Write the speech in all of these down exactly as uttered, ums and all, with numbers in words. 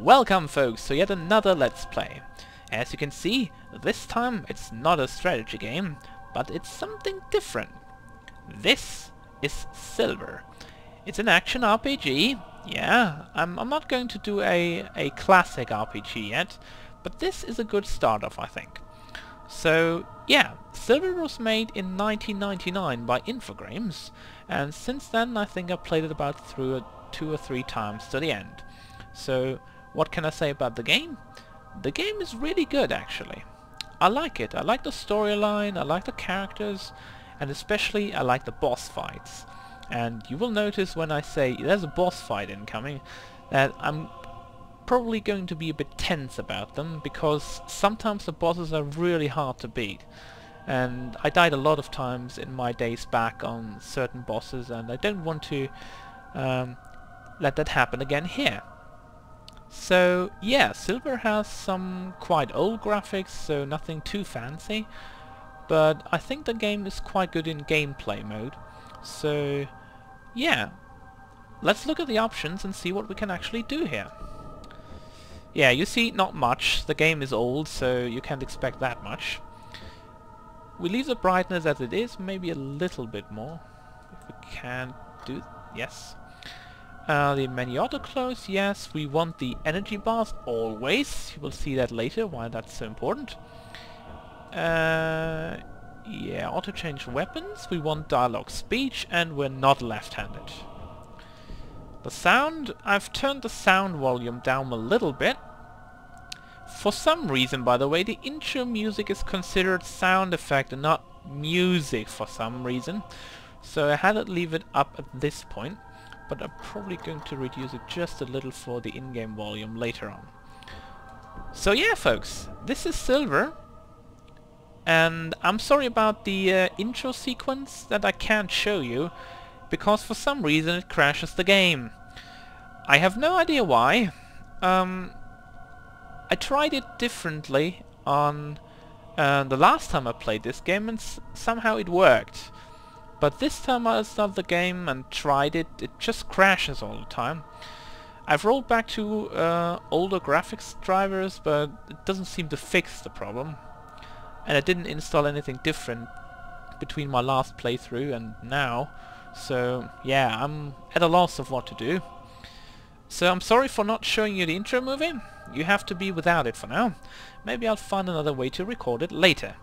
Welcome folks to yet another Let's Play. As you can see, this time it's not a strategy game, but it's something different. This is Silver. It's an action R P G, yeah, I'm, I'm not going to do a, a classic R P G yet, but this is a good start-off, I think. So, yeah, Silver was made in nineteen ninety-nine by Infogrames, and since then I think I played it about through a, two or three times to the end. So, what can I say about the game? The game is really good, actually. I like it. I like the storyline, I like the characters, and especially I like the boss fights. And you will notice when I say there's a boss fight incoming that I'm probably going to be a bit tense about them, because sometimes the bosses are really hard to beat. And I died a lot of times in my days back on certain bosses, and I don't want to um, let that happen again here. So yeah, Silver has some quite old graphics, so nothing too fancy, but I think the game is quite good in gameplay mode. So yeah, let's look at the options and see what we can actually do here. Yeah, you see, not much. The game is old, so you can't expect that much. We leave the brightness as it is, maybe a little bit more if we can do. Yes. Uh, the menu auto close, yes, we want the energy bars always. You will see that later, why that's so important. Uh, yeah, auto change weapons, we want dialogue speech, and we're not left-handed. The sound, I've turned the sound volume down a little bit. For some reason, by the way, the intro music is considered sound effect and not music for some reason. So I had to leave it up at this point. But I'm probably going to reduce it just a little for the in-game volume later on. So yeah, folks, this is Silver, and I'm sorry about the uh, intro sequence that I can't show you, because for some reason it crashes the game. I have no idea why. Um, I tried it differently on uh, the last time I played this game, and s somehow it worked. But this time I started the game and tried it, it just crashes all the time. I've rolled back to uh, older graphics drivers, but it doesn't seem to fix the problem. And I didn't install anything different between my last playthrough and now, so yeah, I'm at a loss of what to do. So I'm sorry for not showing you the intro movie, you have to be without it for now. Maybe I'll find another way to record it later.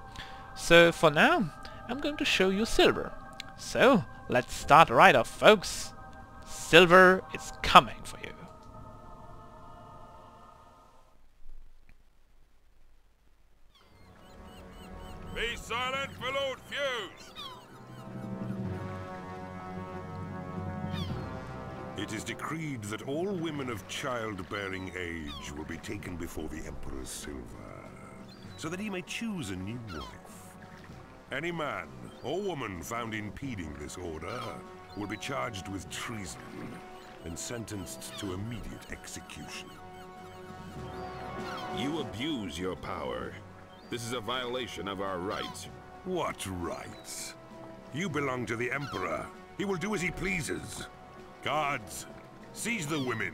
So for now, I'm going to show you Silver. So, let's start right off, folks. Silver is coming for you. Be silent for Lord Fuse! It is decreed that all women of childbearing age will be taken before the Emperor Silver, so that he may choose a new wife. Any man or woman found impeding this order will be charged with treason and sentenced to immediate execution. You abuse your power. This is a violation of our rights. What rights? You belong to the Emperor. He will do as he pleases. Guards, seize the women.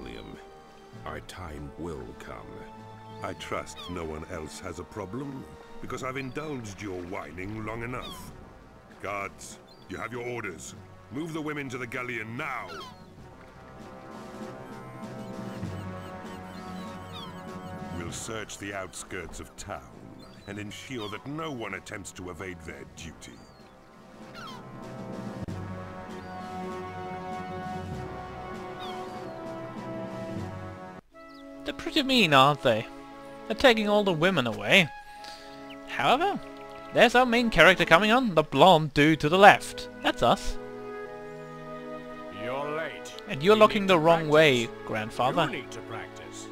William, our time will come. I trust no one else has a problem, because I've indulged your whining long enough. Guards, you have your orders. Move the women to the galleon now! We'll search the outskirts of town and ensure that no one attempts to evade their duty. They're pretty mean, aren't they? They're taking all the women away. However, there's our main character coming on, the blonde dude to the left. That's us. You're late. And you're looking the wrong way, Grandfather. You need to practice.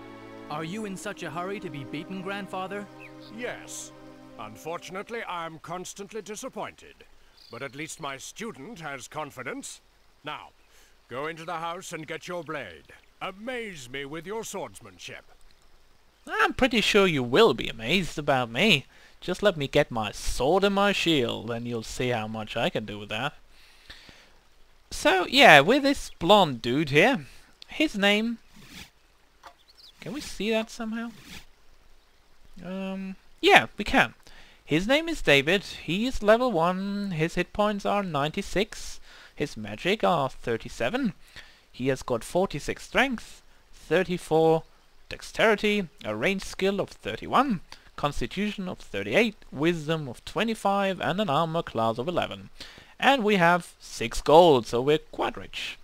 Are you in such a hurry to be beaten, Grandfather? Yes. Unfortunately, I'm constantly disappointed. But at least my student has confidence. Now, go into the house and get your blade. Amaze me with your swordsmanship. I'm pretty sure you will be amazed about me. Just let me get my sword and my shield, and you'll see how much I can do with that. So, yeah, we're this blonde dude here. His name... Can we see that somehow? Um, yeah, we can. His name is David. He is level one. His hit points are ninety-six. His magic are thirty-seven. He has got forty-six strength, thirty-four dexterity, a range skill of thirty-one, constitution of thirty-eight, wisdom of twenty-five, and an armor class of eleven. And we have six gold, so we're quite rich.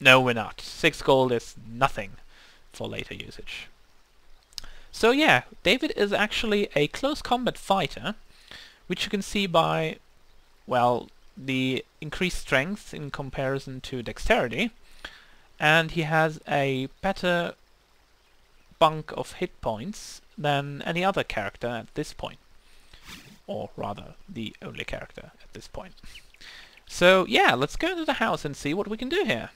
No, we're not. Six gold is nothing for later usage. So yeah, David is actually a close combat fighter, which you can see by, well, the increased strength in comparison to dexterity, and he has a better bunk of hit points than any other character at this point, or rather the only character at this point. So yeah, let's go into the house and see what we can do here.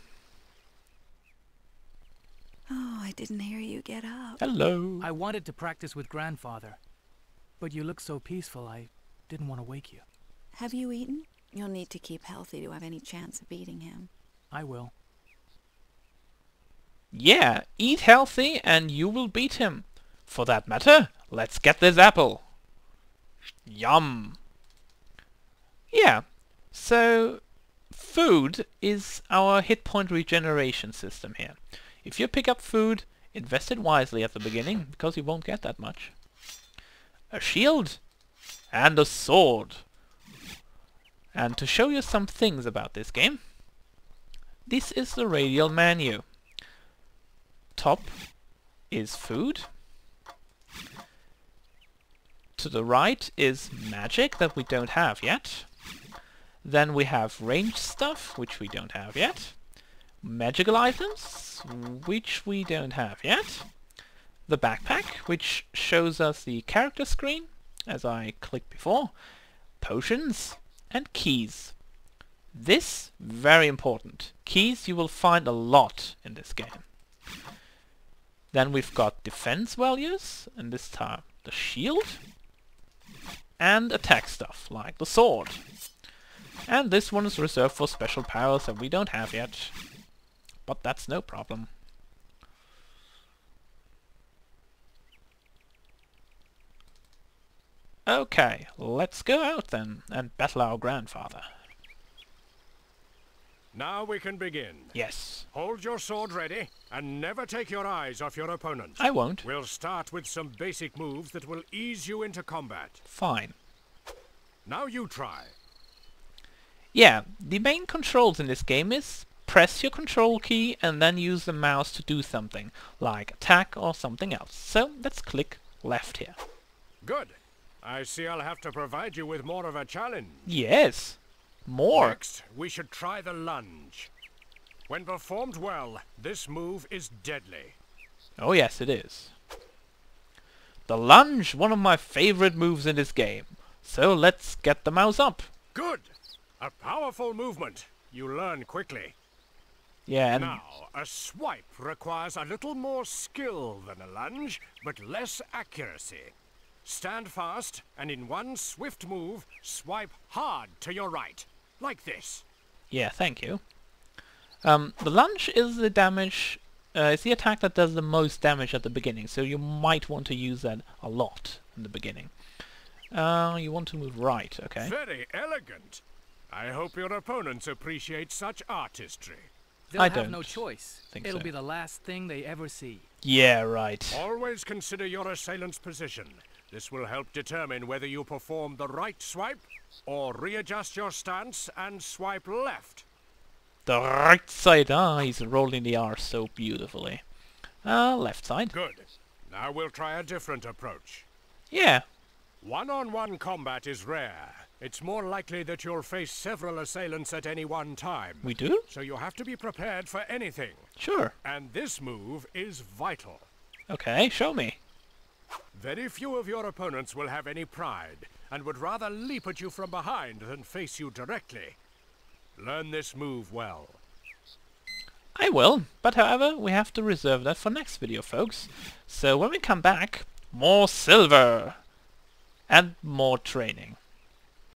Oh, I didn't hear you get up. Hello. I wanted to practice with grandfather, but you look so peaceful I didn't want to wake you. Have you eaten? You'll need to keep healthy to have any chance of beating him. I will. Yeah, eat healthy and you will beat him. For that matter, let's get this apple. Yum. Yeah, so food is our hit point regeneration system here. If you pick up food, invest it wisely at the beginning, because you won't get that much. A shield and a sword. And to show you some things about this game, this is the radial menu. Top is food. To the right is magic that we don't have yet. Then we have range stuff, which we don't have yet. Magical items, which we don't have yet. The backpack, which shows us the character screen, as I clicked before. Potions. And keys. This, very important. Keys you will find a lot in this game. Then we've got defense values, and this time the shield, and attack stuff, like the sword. And this one is reserved for special powers that we don't have yet. But that's no problem. Okay, let's go out then and battle our grandfather. Now we can begin. Yes. Hold your sword ready and never take your eyes off your opponent. I won't. We'll start with some basic moves that will ease you into combat. Fine. Now you try. Yeah, the main controls in this game is press your control key and then use the mouse to do something, like attack or something else. So let's click left here. Good. I see I'll have to provide you with more of a challenge. Yes, more. Next, we should try the lunge. When performed well, this move is deadly. Oh yes, it is. The lunge, one of my favorite moves in this game. So let's get the mouse up. Good. A powerful movement. You learn quickly. Yeah. And now, a swipe requires a little more skill than a lunge, but less accuracy. Stand fast, and in one swift move, swipe hard to your right, like this. Yeah, thank you. Um, the lunge is the damage, uh, it's the attack that does the most damage at the beginning, so you might want to use that a lot in the beginning. Uh, you want to move right, okay. Very elegant. I hope your opponents appreciate such artistry. They'll I have don't no choice. Think It'll so. be the last thing they ever see. Yeah, right. Always consider your assailant's position. This will help determine whether you perform the right swipe or readjust your stance and swipe left. The right side. Ah, he's rolling the R so beautifully. Ah, uh, left side. Good. Now we'll try a different approach. Yeah. One-on-one combat is rare. It's more likely that you'll face several assailants at any one time. We do? So you have to be prepared for anything. Sure. And this move is vital. Okay, show me. Very few of your opponents will have any pride and would rather leap at you from behind than face you directly. Learn this move well. I will, but however, we have to reserve that for next video, folks. So when we come back, more silver and more training.